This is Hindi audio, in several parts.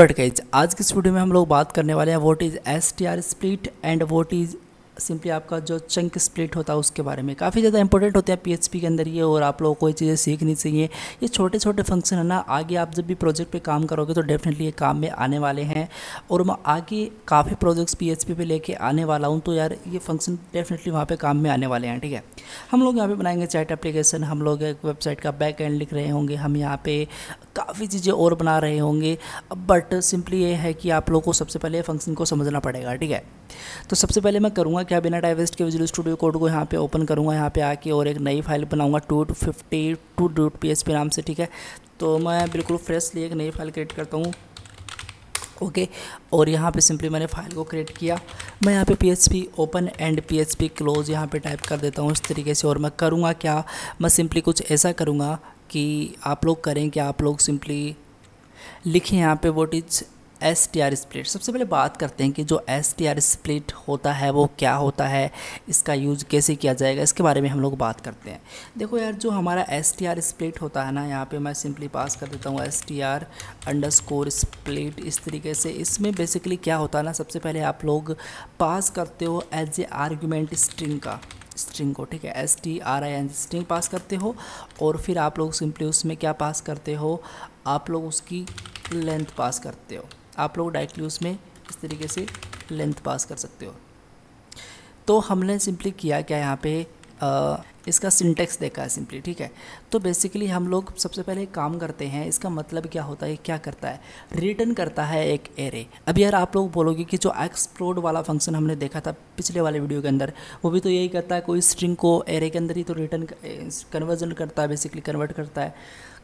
बट गाइस आज की इस वीडियो में हम लोग बात करने वाले हैं what is str split and what is simply आपका जो चंक स्प्लिट होता है उसके बारे में। काफ़ी ज़्यादा इंपॉर्टेंट होते हैं PHP के अंदर ये, और आप लोगों को ये चीज़ें सीखनी चाहिए। ये छोटे छोटे फंक्शन है ना, आगे आप जब भी प्रोजेक्ट पे काम करोगे तो डेफिनेटली ये काम में आने वाले हैं। और मैं आगे काफ़ी प्रोजेक्ट्स PHP पे लेके आने वाला हूँ, तो यार ये फंक्शन डेफिनेटली वहाँ पर काम में आने वाले हैं। ठीक है, हम लोग यहाँ पर बनाएंगे चैट एप्लीकेशन, हम लोग एक वेबसाइट का बैक एंड लिख रहे होंगे, हम यहाँ पर काफ़ी चीज़ें और बना रहे होंगे। बट सिंपली ये है कि आप लोगों को सबसे पहले फंक्शन को समझना पड़ेगा। ठीक है, तो सबसे पहले मैं करूँगा क्या, बिना डाइवेस्ट के विजुअल स्टूडियो कोड को यहाँ पे ओपन करूँगा, यहाँ पे आके और एक नई फाइल बनाऊँगा 252.php नाम से। ठीक है, तो मैं बिल्कुल फ्रेशली एक नई फाइल क्रिएट करता हूँ। ओके, और यहाँ पे सिंपली मैंने फाइल को क्रिएट किया। मैं यहाँ पे PHP open and PHP close यहाँ पे टाइप कर देता हूँ इस तरीके से। और मैं करूँगा क्या, मैं सिंपली कुछ ऐसा करूँगा कि आप लोग करें कि आप लोग सिंपली लिखें यहाँ पे व्हाट इज str स्प्लिट। सबसे पहले बात करते हैं कि जो str स्प्लिट होता है वो क्या होता है, इसका यूज़ कैसे किया जाएगा, इसके बारे में हम लोग बात करते हैं। देखो यार, जो हमारा str स्प्लिट होता है ना, यहाँ पे मैं सिंपली पास कर देता हूँ str_split इस तरीके से। इसमें बेसिकली क्या होता है ना, सबसे पहले आप लोग पास करते हो एज ए आर्ग्यूमेंट स्ट्रिंग को। ठीक है, string स्ट्रिंग पास करते हो, और फिर आप लोग सिंपली उसमें क्या पास करते हो, आप लोग उसकी लेंथ पास करते हो। आप लोग डायरेक्टली उसमें इस तरीके से लेंथ पास कर सकते हो। तो हमने सिंपली किया क्या, यहाँ पे इसका सिंटेक्स देखा है सिंपली। ठीक है, तो बेसिकली हम लोग सबसे पहले काम करते हैं, इसका मतलब क्या होता है, क्या करता है, रिटर्न करता है एक एरे। अब यार आप लोग बोलोगे कि जो एक्सप्लोड वाला फंक्शन हमने देखा था पिछले वाले वीडियो के अंदर, वो भी तो यही करता है, कोई स्ट्रिंग को एरे के अंदर ही तो रिटर्न कन्वर्जन करता है, बेसिकली कन्वर्ट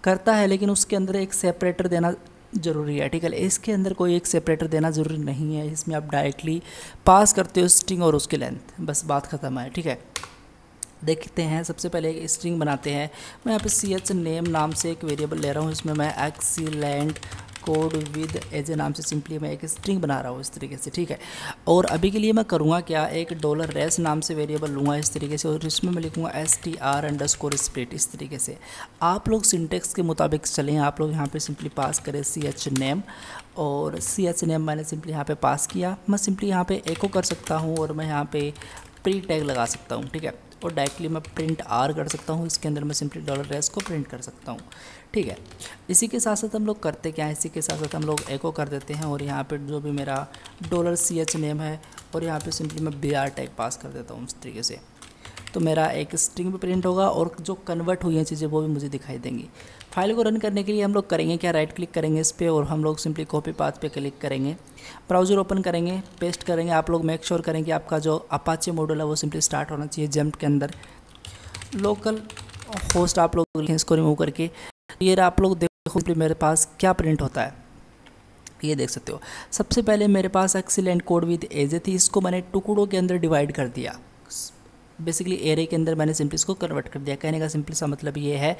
करता है। लेकिन उसके अंदर एक सेपरेटर देना ज़रूरी है। ठीक है, इसके अंदर कोई एक सेपरेटर देना ज़रूरी नहीं है, इसमें आप डायरेक्टली पास करते हो स्ट्रिंग और उसकी लेंथ, बस बात ख़त्म है। ठीक है, देखते हैं सबसे पहले एक स्ट्रिंग बनाते हैं। मैं यहाँ पे ch_name नाम से एक वेरिएबल ले रहा हूँ, इसमें मैं एक्सीलेंट कोड विद एजे नाम से सिंपली मैं एक स्ट्रिंग बना रहा हूँ इस तरीके से। ठीक है, और अभी के लिए मैं करूँगा क्या, एक $res नाम से वेरिएबल लूँगा इस तरीके से, और इसमें मैं लिखूँगा str_split इस तरीके से। आप लोग सिंटेक्स के मुताबिक चलें, आप लोग यहाँ पे सिंपली पास करें ch_name, और ch_name मैंने सिंपली यहाँ पे पास किया। मैं सिंपली यहाँ पे एको कर सकता हूँ, और मैं यहाँ पे प्री टैग लगा सकता हूँ। ठीक है, और डायरेक्टली मैं प्रिंट r कर सकता हूँ, इसके अंदर मैं सिंपली $res को प्रिंट कर सकता हूँ। ठीक है, इसी के साथ साथ हम लोग करते क्या है, इसी के साथ साथ हम लोग एको कर देते हैं, और यहाँ पे जो भी मेरा $ch_name है, और यहाँ पे सिंपली मैं br टैग पास कर देता हूँ इस तरीके से। तो मेरा एक स्ट्रिंग भी प्रिंट होगा, और जो कन्वर्ट हुई हैं चीज़ें वो भी मुझे दिखाई देंगी। फाइल को रन करने के लिए हम लोग करेंगे क्या, राइट क्लिक करेंगे इस पर, और हम लोग सिंपली कॉपी पाथ पे क्लिक करेंगे, ब्राउज़र ओपन करेंगे, पेस्ट करेंगे। आप लोग मेक श्योर करेंगे आपका जो अपाचे मॉड्यूल है वो सिंपली स्टार्ट होना चाहिए जम्प के अंदर। लोकल होस्ट आप लोग इसको रिमूव करके, ये आप लोग देखो मेरे पास क्या प्रिंट होता है, ये देख सकते हो। सबसे पहले मेरे पास एक्सीलेंट कोड विद एजे थी, इसको मैंने टुकड़ों के अंदर डिवाइड कर दिया, बेसिकली एरे के अंदर मैंने सिंपली इसको कन्वर्ट कर दिया। कहने का सिंपल सा मतलब ये है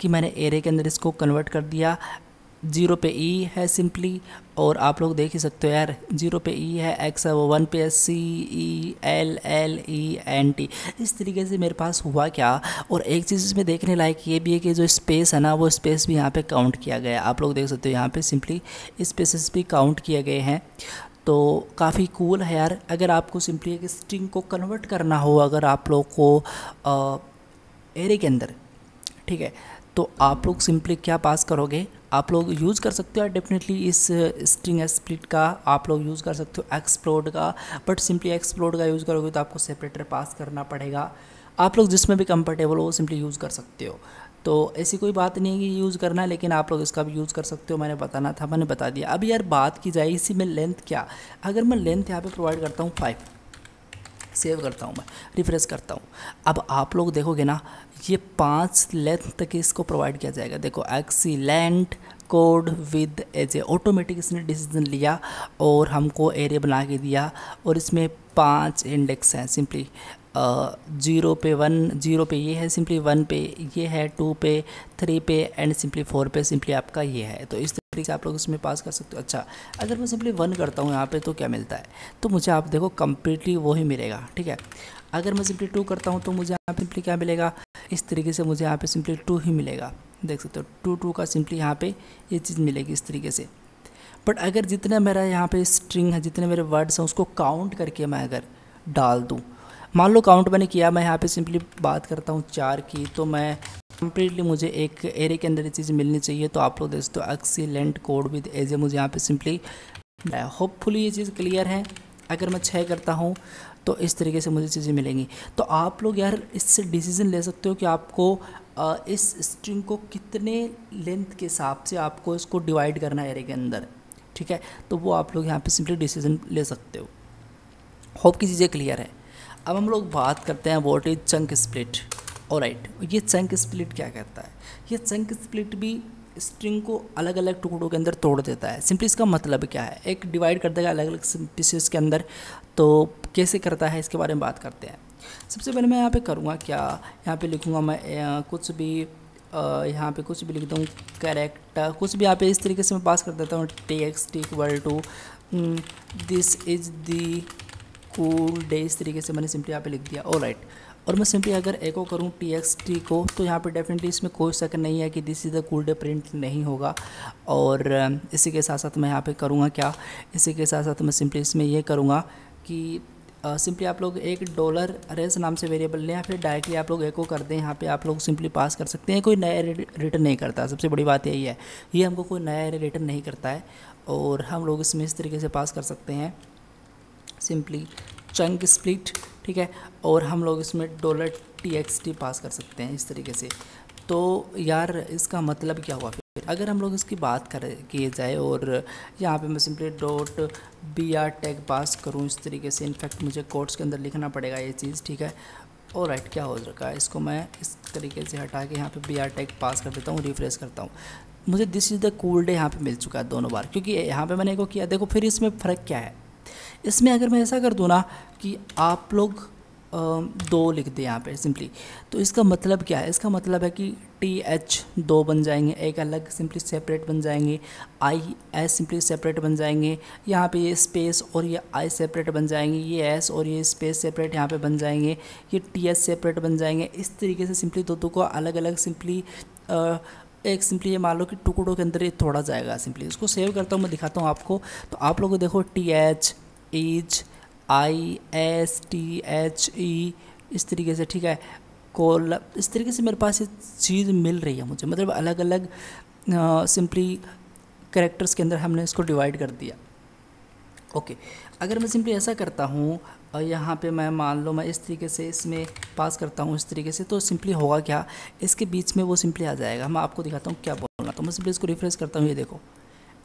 कि मैंने एरे के अंदर इसको कन्वर्ट कर दिया। 0 पे e है सिंपली, और आप लोग देख ही सकते हो यार, 0 पे e है, x है वो 1 पे है, c e l l e n t इस तरीके से मेरे पास हुआ क्या। और एक चीज़ इसमें देखने लायक ये भी है कि जो स्पेस है ना, वो स्पेस भी यहाँ पे काउंट किया गया है। आप लोग देख सकते हो यहाँ पे सिंपली स्पेसेस भी काउंट किए गए हैं, तो काफ़ी कूल है यार। अगर आपको सिंपली एक स्ट्रिंग को कन्वर्ट करना हो, अगर आप लोग को एरे के अंदर, ठीक है, तो आप लोग सिंपली क्या पास करोगे, आप लोग यूज़ कर सकते हो डेफिनेटली इस स्ट्रिंग स्प्लिट का, आप लोग यूज़ कर सकते हो एक्सप्लोड का। बट सिंपली एक्सप्लोड का यूज़ करोगे तो आपको सेपरेटर पास करना पड़ेगा। आप लोग जिसमें भी कंफर्टेबल हो वो सिंपली यूज़ कर सकते हो, तो ऐसी कोई बात नहीं है कि यूज़ करना, लेकिन आप लोग इसका भी यूज़ कर सकते हो। मैंने बताना था, मैंने बता दिया। अब यार बात की जाए इसी में लेंथ क्या, अगर मैं लेंथ यहाँ पे प्रोवाइड करता हूँ 5, सेव करता हूँ, मैं रिफ्रेश करता हूँ। अब आप लोग देखोगे ना, ये 5 लेंथ तक इसको प्रोवाइड किया जाएगा। देखो excellent code with as a, automatic इसने डिसीजन लिया और हमको एरे बना के दिया, और इसमें 5 इंडेक्स हैं सिंपली। 0 पे 1 0 पे ये है सिंपली, 1 पे ये है, 2 पे 3 पे एंड सिंपली 4 पे सिंपली आपका ये है। तो इस तरीके से आप लोग इसमें पास कर सकते हो। अच्छा, अगर मैं सिंपली 1 करता हूँ यहाँ पे तो क्या मिलता है, तो मुझे आप देखो कम्प्लीटली वो ही मिलेगा। ठीक है, अगर मैं सिंपली 2 करता हूँ तो मुझे यहाँ पे सिंपली क्या मिलेगा, इस तरीके से मुझे यहाँ पे सिंपली 2 ही मिलेगा। देख सकते हो 2 का सिंपली यहाँ पे ये चीज़ मिलेगी इस तरीके से। बट अगर जितना मेरा यहाँ पे स्ट्रिंग है, जितने मेरे वर्ड्स हैं उसको काउंट करके मैं अगर डाल दूँ, मान लो काउंट मैंने किया, मैं यहाँ पे सिंपली बात करता हूँ 4 की, तो मैं कंप्लीटली मुझे एक एरे के अंदर ये चीज़ मिलनी चाहिए। तो आप लोग देख सकते हो एक्सीलेंट कोड विद एजे मुझे यहाँ पे सिंपली, होपफुली ये चीज़ क्लियर है। अगर मैं 6 करता हूँ तो इस तरीके से मुझे चीज़ें मिलेंगी। तो आप लोग यार इससे डिसीजन ले सकते हो कि आपको इस स्ट्रिंग को कितने लेंथ के हिसाब से आपको इसको डिवाइड करना है एरे के अंदर, ठीक है। तो वो आप लोग यहाँ पे सिंपली डिसीजन ले सकते हो। होप की चीज़ें क्लियर है। अब हम लोग बात करते हैं what is chunk split. Alright, ये चंक स्प्लिट क्या करता है? ये चंक स्प्लिट भी स्ट्रिंग को अलग अलग टुकड़ों के अंदर तोड़ देता है। सिंपली इसका मतलब क्या है? एक डिवाइड कर देगा अलग अलग पीसेस के अंदर। तो कैसे करता है इसके बारे में बात करते हैं। सबसे पहले मैं यहाँ पे करूँगा क्या, यहाँ पे लिखूँगा मैं कुछ भी लिखता हूँ, कैरेक्टर कुछ भी यहाँ पे इस तरीके से मैं पास कर देता हूँ। Text equal to this is the cool day, इस तरीके से मैंने सिंपली यहाँ पे लिख दिया। ऑलराइट, और मैं सिंपली अगर एको करूँ txt को, तो यहाँ पे डेफिनेटली इसमें कोई शक नहीं है कि this is the cool day print नहीं होगा। और इसी के साथ साथ मैं यहाँ पे करूँगा क्या, इसी के साथ साथ मैं सिंपली इसमें ये करूँगा कि सिंपली आप लोग एक डॉलर रेस नाम से वेरिएबल लें, या फिर डायरेक्टली आप लोग एको कर दें। यहाँ पे आप लोग सिंपली पास कर सकते हैं, कोई नया रिटर्न नहीं करता। सबसे बड़ी बात यही है, ये हमको कोई नया रिटर्न नहीं करता है और हम लोग इसमें इस तरीके से पास कर सकते हैं सिंपली चंक स्प्लिट, ठीक है। और हम लोग इसमें डॉलर txt पास कर सकते हैं इस तरीके से। तो यार इसका मतलब क्या हुआ? फिर अगर हम लोग इसकी बात किए जाए, और यहाँ पे मैं simply dot br tag pass करूँ इस तरीके से। इनफैक्ट मुझे कोट्स के अंदर लिखना पड़ेगा ये चीज़, ठीक है। ऑलराइट, क्या हो रखा है, इसको मैं इस तरीके से हटा के यहाँ पे br टैग पास कर देता हूँ। रिफ्रेश करता हूँ, मुझे this is the cool day यहाँ पर मिल चुका है दोनों बार, क्योंकि यहाँ पर मैंने एको किया। देखो फिर इसमें फ़र्क क्या है? इसमें अगर मैं ऐसा कर दूँ ना कि आप लोग 2 लिख दें यहाँ पे सिंपली, तो इसका मतलब क्या है? इसका मतलब है कि th 2 बन जाएंगे, एक अलग सिंपली सेपरेट बन जाएंगे, i s सिंपली सेपरेट बन जाएंगे। यहाँ पे ये स्पेस और ये i सेपरेट बन जाएंगे, ये s और ये स्पेस सेपरेट यहाँ पे बन जाएंगे, ये ts सेपरेट बन जाएंगे। इस तरीके से सिंपली दो को अलग अलग सिंपली एक सिंपली ये मान लो कि टुकड़ों के अंदर ये तोड़ा जाएगा। सिंपली इसको सेव करता हूँ, मैं दिखाता हूँ आपको। तो आप लोगों को देखो th is I S T H E इस तरीके से, ठीक है। कॉल इस तरीके से मेरे पास ये चीज़ मिल रही है मुझे, मतलब अलग अलग सिंपली कैरेक्टर्स के अंदर हमने इसको डिवाइड कर दिया। ओके, अगर मैं सिंपली ऐसा करता हूँ, यहाँ पे मैं मान लो मैं इस तरीके से इसमें पास करता हूँ इस तरीके से, तो सिंपली होगा क्या, इसके बीच में वो सिंपली आ जाएगा। मैं आपको दिखाता हूँ क्या बोलना। तो मैं सिंपली इसको रिफ्रेश करता हूँ, ये देखो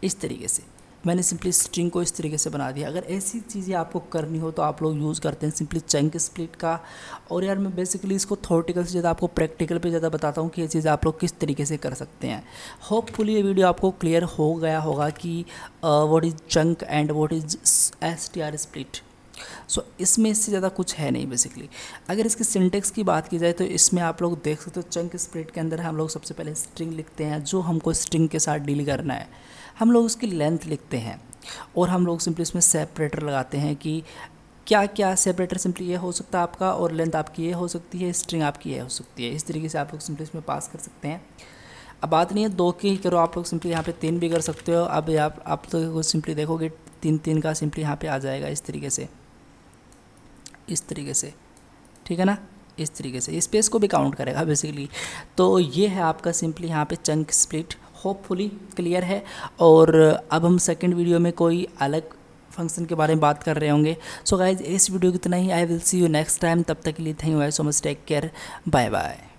इस तरीके से मैंने सिंपली स्ट्रिंग को इस तरीके से बना दिया। अगर ऐसी चीज़ें आपको करनी हो तो आप लोग यूज़ करते हैं सिंपली चंक स्प्लिट का। और यार मैं बेसिकली इसको थ्योरेटिकल से ज़्यादा आपको प्रैक्टिकल पे ज़्यादा बताता हूँ कि ये चीज़ आप लोग किस तरीके से कर सकते हैं। होपफुली ये वीडियो आपको क्लियर हो गया होगा कि what is chunk and what is str split. So इसमें इससे ज़्यादा कुछ है नहीं बेसिकली। अगर इसके सिंटेक्स की बात की जाए तो इसमें आप लोग देख सकते हो चंक स्प्लिट के अंदर हम लोग सबसे पहले स्ट्रिंग लिखते हैं, जो हमको स्ट्रिंग के साथ डील करना है। हम लोग उसकी लेंथ लिखते हैं और हम लोग सिंपली इसमें सेपरेटर लगाते हैं कि क्या क्या सेपरेटर सिंपली ये हो सकता है आपका, और लेंथ आपकी ये हो सकती है, स्ट्रिंग आपकी ये हो सकती है। इस तरीके से आप लोग सिंपली इसमें पास कर सकते हैं। अब बात नहीं है 2 की करो, आप लोग सिंपली यहाँ पे 3 भी कर सकते हो। अब आप तो सिंपली देखोगे 3 का सिंपली यहाँ पे आ जाएगा इस तरीके से, इस तरीके से, ठीक है ना। इस तरीके से स्पेस को भी काउंट करेगा बेसिकली। तो ये है आपका सिंपली यहाँ पे चंक स्प्लिट। होपफुली क्लियर है। और अब हम सेकंड वीडियो में कोई अलग फंक्शन के बारे में बात कर रहे होंगे। सो गाइज इस वीडियो कितना ही। I will see you next time. तब तक के लिए thank you so much, take care, bye bye.